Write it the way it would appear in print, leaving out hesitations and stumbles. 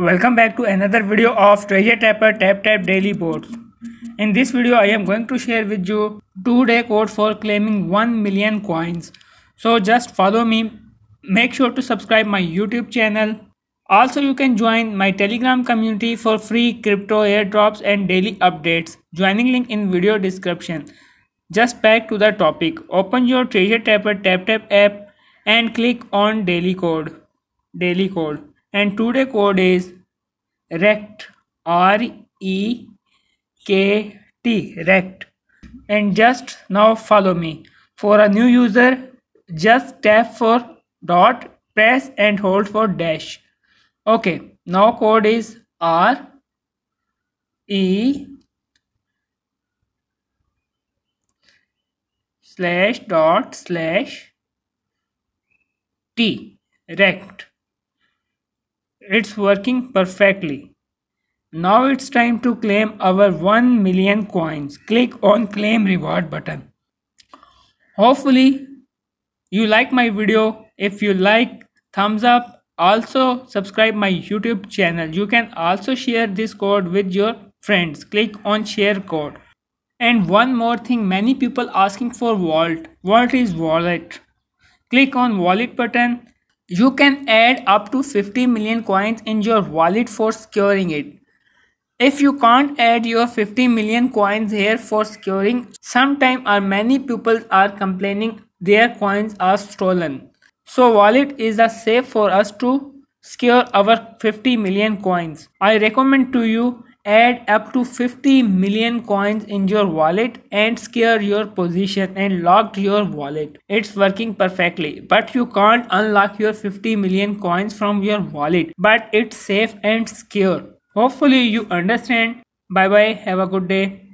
Welcome back to another video of Treasure Tapper TapTap Daily Boards. In this video, I am going to share with you 2-day code for claiming 1 million coins. So just follow me. Make sure to subscribe my YouTube channel. Also, you can join my Telegram community for free crypto airdrops and daily updates. Joining link in video description. Just back to the topic. Open your Treasure Tapper TapTap app and click on Daily Code. And today code is rect, R-E-K-T, rect. And just now follow me. For a new user, just tap for dot, press and hold for dash. Okay, now code is R-E/./T, rect. It's working perfectly. Now it's time to claim our 1 million coins. Click on claim reward button. Hopefully you like my video. If you like, thumbs up. Also subscribe my YouTube channel. You can also share this code with your friends. Click on share code. And one more thing, many people asking for wallet. What is wallet? Click on wallet button. You can add up to 50 million coins in your wallet for securing it. If you can't add your 50 million coins here for securing, sometimes many people are complaining their coins are stolen. So wallet is a safe for us to secure our 50 million coins. I recommend to you add up to 50 million coins in your wallet and secure your position and lock your wallet. It's working perfectly, but you can't unlock your 50 million coins from your wallet, but it's safe and secure. Hopefully you understand. Bye bye. Have a good day.